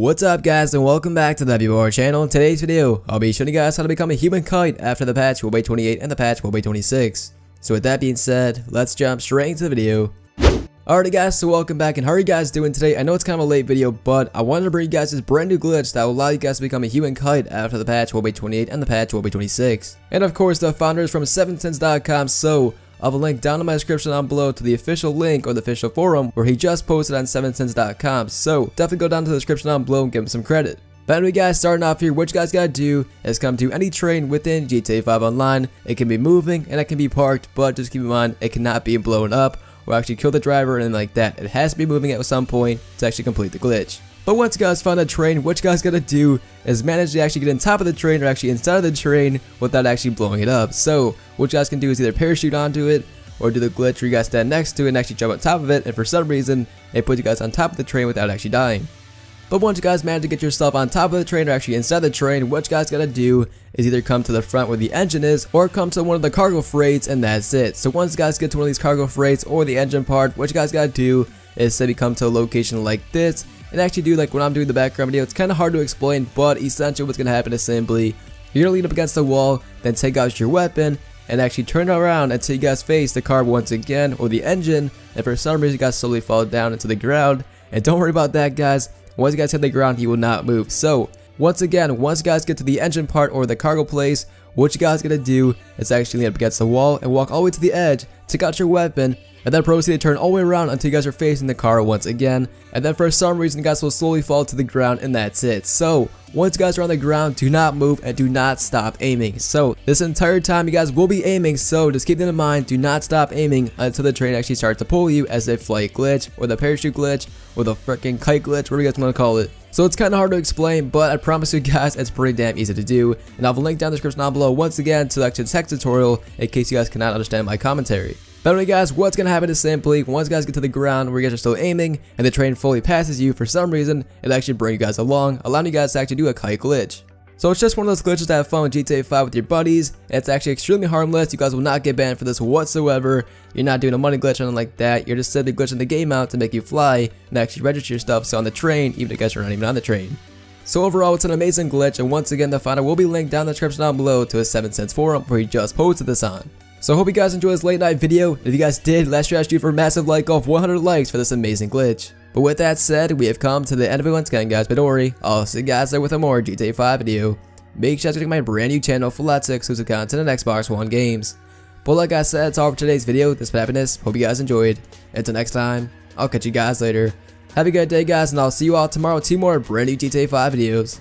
What's up guys and welcome back to the WBOR channel. In today's video, I'll be showing you guys how to become a human kite after the patch will be 28 and the patch will be 26. So with that being said, let's jump straight into the video. Alrighty guys, so welcome back and how are you guys doing today? I know it's kind of a late video, but I wanted to bring you guys this brand new glitch that will allow you guys to become a human kite after the patch will be 28 and the patch will be 26. And of course, the founder is from 710s.com, so I'll have a link down in my description down below to the official link or the official forum where he just posted on 7cents.com, so definitely go down to the description down below and give him some credit. But anyway guys, starting off here, what you guys gotta do is come to any train within GTA 5 Online. It can be moving and it can be parked, but just keep in mind it cannot be blown up or actually kill the driver and like that. It has to be moving at some point to actually complete the glitch. But once you guys find a train, what you guys gotta do is manage to actually get on top of the train or actually inside of the train without actually blowing it up. So what you guys can do is either parachute onto it or do the glitch where you guys stand next to it and actually jump on top of it, and for some reason it puts you guys on top of the train without actually dying. But once you guys manage to get yourself on top of the train or actually inside the train, what you guys gotta do is either come to the front where the engine is or come to one of the cargo freights, and that's it. So once you guys get to one of these cargo freights or the engine part, what you guys gotta do is simply come to a location like this and actually do like what I'm doing in the background video. It's kind of hard to explain, but essentially what's gonna happen is simply you're gonna lean up against the wall, then take out your weapon and actually turn around until you guys face the car once again or the engine, and for some reason you guys slowly fall down into the ground. And don't worry about that guys, once you guys hit the ground he will not move. So once again, once you guys get to the engine part or the cargo place, what you guys gonna do is actually lean up against the wall and walk all the way to the edge, take out your weapon, and then proceed to turn all the way around until you guys are facing the car once again, and then for some reason you guys will slowly fall to the ground, and that's it. So once you guys are on the ground, do not move and do not stop aiming. So this entire time you guys will be aiming, so just keep that in mind, do not stop aiming until the train actually starts to pull you, as a flight glitch or the parachute glitch or the freaking kite glitch, whatever you guys want to call it. So it's kind of hard to explain, but I promise you guys it's pretty damn easy to do, and I'll have a link down in the description down below once again to the actual tech tutorial in case you guys cannot understand my commentary. But anyway guys, what's gonna happen is simply once you guys get to the ground where you guys are still aiming and the train fully passes you, for some reason it'll actually bring you guys along, allowing you guys to actually do a kite glitch. So it's just one of those glitches that have fun with GTA 5 with your buddies, and it's actually extremely harmless. You guys will not get banned for this whatsoever. You're not doing a money glitch or anything like that. You're just simply glitching the game out to make you fly and actually register your stuff so on the train, even if you guys are not even on the train. So overall, it's an amazing glitch, and once again the founder will be linked down in the description down below to his 7sense forum where he just posted this on. So I hope you guys enjoyed this late night video. If you guys did, let's ask you for a massive like off 100 likes for this amazing glitch. But with that said, we have come to the end of it once again guys, but don't worry, I'll see you guys there with a more GTA 5 video. Make sure to check my brand new channel for lots of exclusive content and Xbox One games. But like I said, that's all for today's video. This was Happiness, hope you guys enjoyed. Until next time, I'll catch you guys later. Have a good day guys, and I'll see you all tomorrow with 2 more brand new GTA 5 videos.